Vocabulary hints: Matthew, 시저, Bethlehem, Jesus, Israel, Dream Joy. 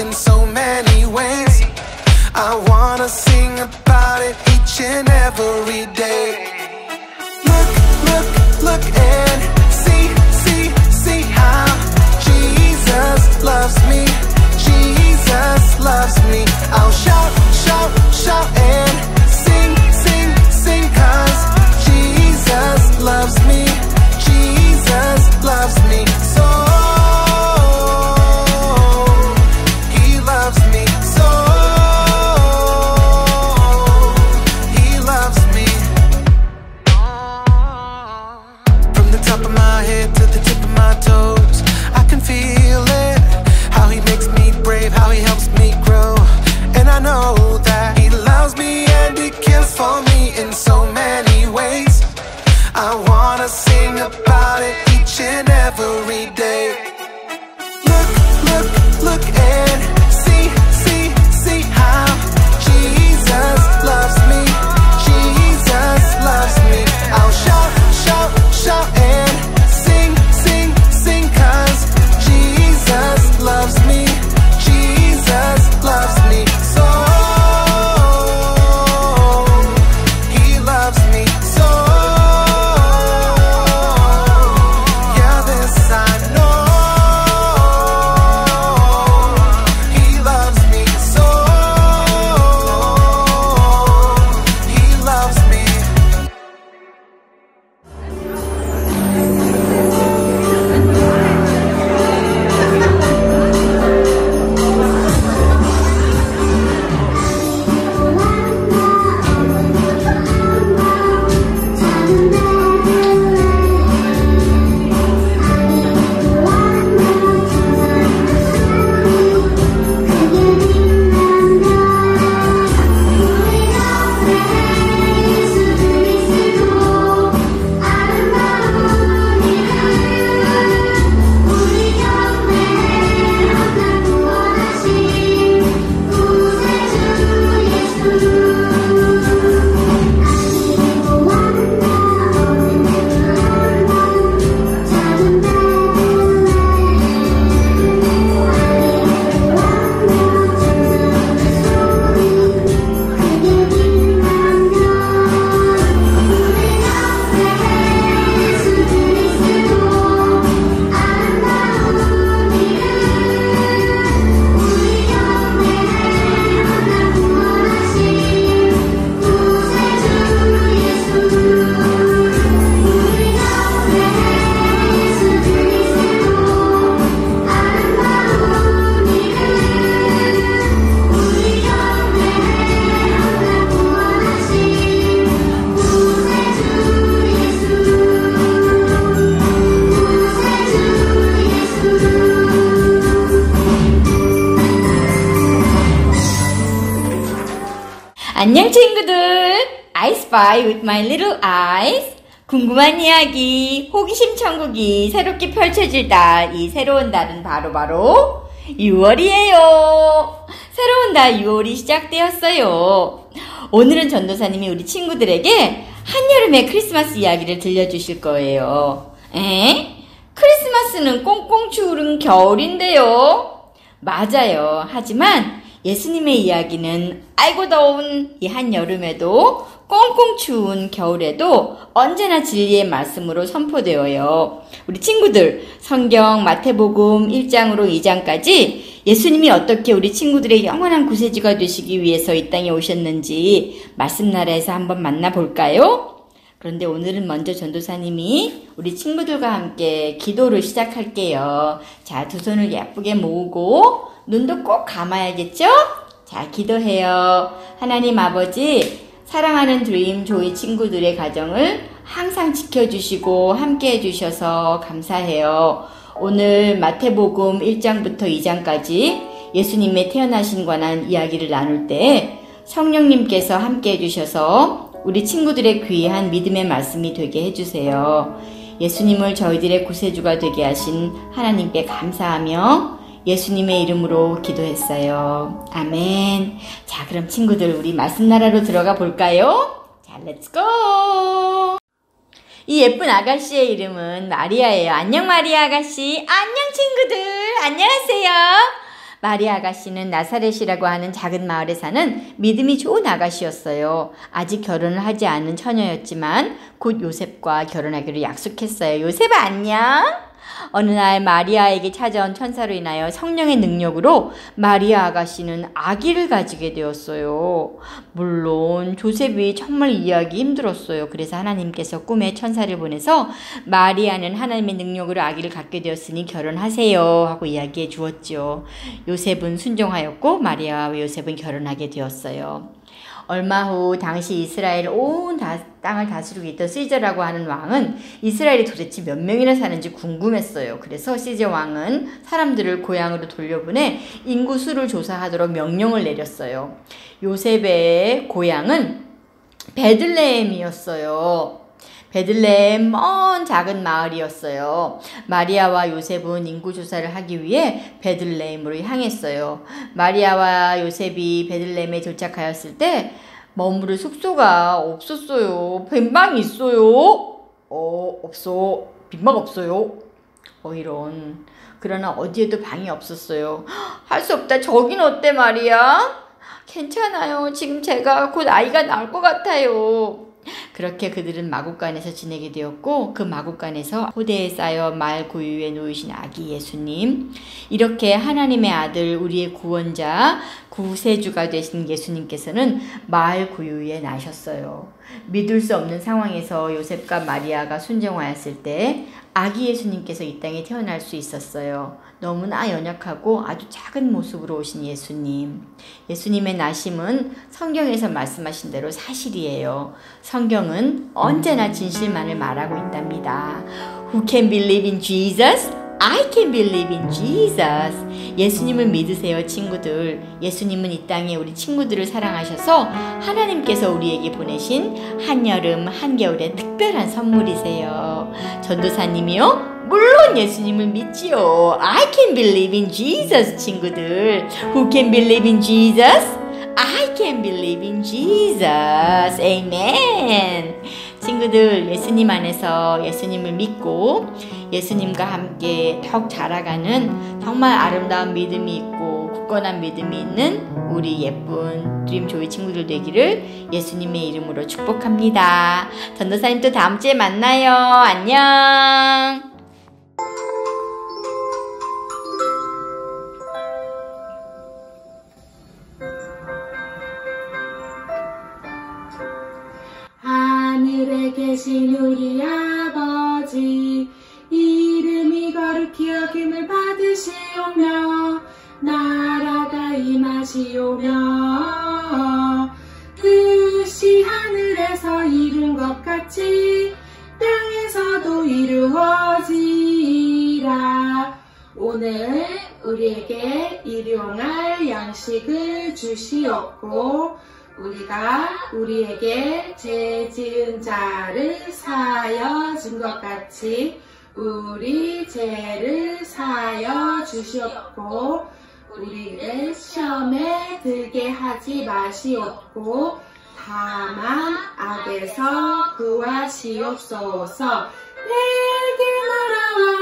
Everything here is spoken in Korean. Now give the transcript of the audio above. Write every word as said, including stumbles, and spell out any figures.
in so many ways. I wanna sing about it each and every day. Look, look, look and see, see, see how Jesus loves me. Jesus loves me. I'll shout, shout, shout and sing, sing, sing, 'cause Jesus loves me. Jesus loves me so. 안녕 친구들! I spy with my little eyes. 궁금한 이야기, 호기심 천국이 새롭게 펼쳐질 달, 이 새로운 달은 바로바로 유월이에요. 새로운 달 유월이 시작되었어요. 오늘은 전도사님이 우리 친구들에게 한여름의 크리스마스 이야기를 들려주실 거예요. 에? 크리스마스는 꽁꽁 추운 겨울인데요. 맞아요. 하지만 예수님의 이야기는 아이고 더운 이 한여름에도 꽁꽁 추운 겨울에도 언제나 진리의 말씀으로 선포되어요. 우리 친구들, 성경 마태복음 일 장으로 이 장까지 예수님이 어떻게 우리 친구들의 영원한 구세주가 되시기 위해서 이 땅에 오셨는지 말씀 나라에서 한번 만나볼까요? 그런데 오늘은 먼저 전도사님이 우리 친구들과 함께 기도를 시작할게요. 자, 두 손을 예쁘게 모으고 눈도 꼭 감아야겠죠? 자, 기도해요. 하나님 아버지, 사랑하는 드림 조이 친구들의 가정을 항상 지켜주시고 함께해 주셔서 감사해요. 오늘 마태복음 일 장부터 이 장까지 예수님의 태어나신 관한 이야기를 나눌 때 성령님께서 함께해 주셔서 우리 친구들의 귀한 믿음의 말씀이 되게 해주세요. 예수님을 저희들의 구세주가 되게 하신 하나님께 감사하며 예수님의 이름으로 기도했어요. 아멘. 자, 그럼 친구들, 우리 말씀 나라로 들어가 볼까요? 자, 렛츠고! 이 예쁜 아가씨의 이름은 마리아예요. 안녕 마리아 아가씨. 안녕 친구들. 안녕하세요. 마리아 아가씨는 나사렛이라고 하는 작은 마을에 사는 믿음이 좋은 아가씨였어요. 아직 결혼을 하지 않은 처녀였지만 곧 요셉과 결혼하기로 약속했어요. 요셉아 안녕! 어느 날 마리아에게 찾아온 천사로 인하여 성령의 능력으로 마리아 아가씨는 아기를 가지게 되었어요. 물론 요셉이 정말 이해하기 힘들었어요. 그래서 하나님께서 꿈에 천사를 보내서 마리아는 하나님의 능력으로 아기를 갖게 되었으니 결혼하세요 하고 이야기해 주었죠. 요셉은 순종하였고 마리아와 요셉은 결혼하게 되었어요. 얼마 후 당시 이스라엘 온 다, 땅을 다스리고 있던 시저라고 하는 왕은 이스라엘이 도대체 몇 명이나 사는지 궁금했어요. 그래서 시저 왕은 사람들을 고향으로 돌려보내 인구수를 조사하도록 명령을 내렸어요. 요셉의 고향은 베들레헴이었어요. 베들레헴 먼 작은 마을이었어요. 마리아와 요셉은 인구조사를 하기 위해 베들레헴으로 향했어요. 마리아와 요셉이 베들레헴에 도착하였을 때 머무를 숙소가 없었어요. 빈방 있어요? 어, 없어. 빈방 없어요? 어, 이런. 그러나 어디에도 방이 없었어요. 할 수 없다. 저긴 어때 마리아? 괜찮아요. 지금 제가 곧 아이가 나올 것 같아요. 그렇게 그들은 마구간에서 지내게 되었고 그 마구간에서 포대에 쌓여 마을 고유에 놓이신 아기 예수님, 이렇게 하나님의 아들 우리의 구원자 구세주가 되신 예수님께서는 마을 고유에 나셨어요. 믿을 수 없는 상황에서 요셉과 마리아가 순종하였을 때 아기 예수님께서 이 땅에 태어날 수 있었어요. 너무나 연약하고 아주 작은 모습으로 오신 예수님. 예수님의 나심은 성경에서 말씀하신 대로 사실이에요. 성경은 언제나 진실만을 말하고 있답니다. Who can believe in Jesus? I can believe in Jesus. 예수님을 믿으세요, 친구들. 예수님은 이 땅에 우리 친구들을 사랑하셔서 하나님께서 우리에게 보내신 한여름, 한겨울의 특별한 선물이세요. 전도사님이요? 물론 예수님을 믿지요. I can believe in Jesus, 친구들. Who can believe in Jesus? I can believe in Jesus. Amen. 친구들, 예수님 안에서 예수님을 믿고 예수님과 함께 더욱 자라가는 정말 아름다운 믿음이 있고 굳건한 믿음이 있는 우리 예쁜 드림조이 친구들 되기를 예수님의 이름으로 축복합니다. 전도사님 또 다음 주에 만나요. 안녕. 하늘에 계신 우리 아버지, 이름이 거룩히 여김을 받으시오며 나라가 임하시오며 뜻이 하늘에서 이룬 것 같이 땅에서도 이루어지라. 오늘 우리에게 일용할 양식을 주시옵고 우리가 우리에게 죄 지은 자를 사하여 준 것 같이 우리 죄를 사하여 주시옵고 우리를 시험에 들게 하지 마시옵고 다만 악에서 구하시옵소서. 내게 나라와